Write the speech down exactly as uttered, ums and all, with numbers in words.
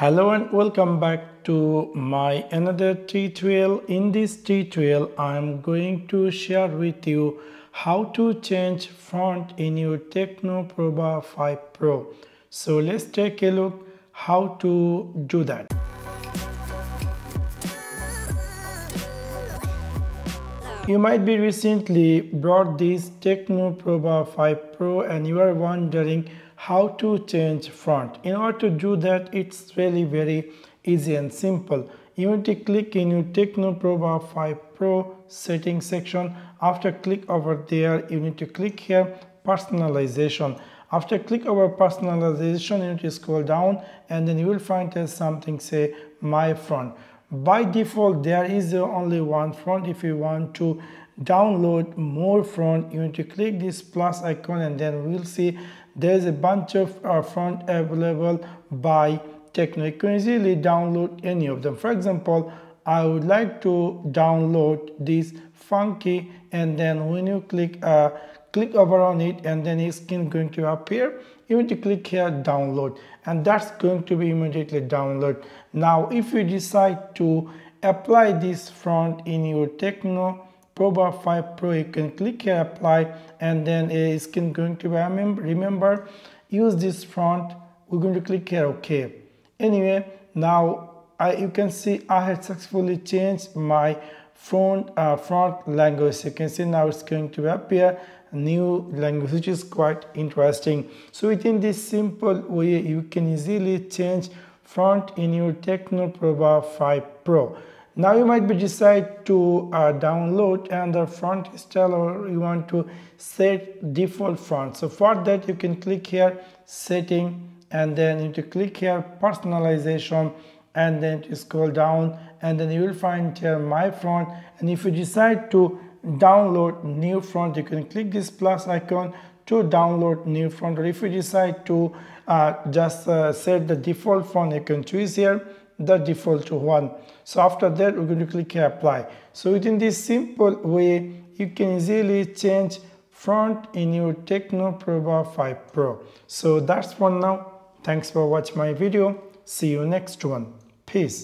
Hello and welcome back to my another tutorial. In this tutorial I am going to share with you how to change font in your Tecno Pova five Pro. So let's take a look how to do that. You might be recently bought this Tecno Pova five Pro and you are wondering how to change font. In order to do that, it's really very easy and simple. You need to click in your Tecno Pova five Pro settings section. After click over there, you need to click here personalization. After click over personalization, you need to scroll down and then you will find there's something say my font. By default there is only one font. If you want to download more font, you need to click this plus icon and then we'll see there's a bunch of uh, font available by Tecno. You can easily download any of them. For example, I would like to download this funky, and then when you click uh, click over on it and then it's going to appear. You need to click here download and that's going to be immediately download. Now if you decide to apply this font in your Tecno Pova five Pro, you can click here apply and then it's going to be, remember, use this font. We're going to click here OK. Anyway, now I, you can see I had successfully changed my font, uh, font language. You can see now it's going to appear new language, which is quite interesting. So within this simple way you can easily change font in your Tecno Pova five Pro. Now you might be decide to uh, download another font style, or you want to set default font. So for that you can click here setting and then you need to click here personalization and then to scroll down and then you will find here my font. And if you decide to download new font, you can click this plus icon to download new font, or if you decide to uh, just uh, set the default font, you can choose here the default one. So after that we're going to click here apply. So within this simple way you can easily change font in your Tecno Pova five Pro. So that's for now. Thanks for watching my video. See you next one. Peace.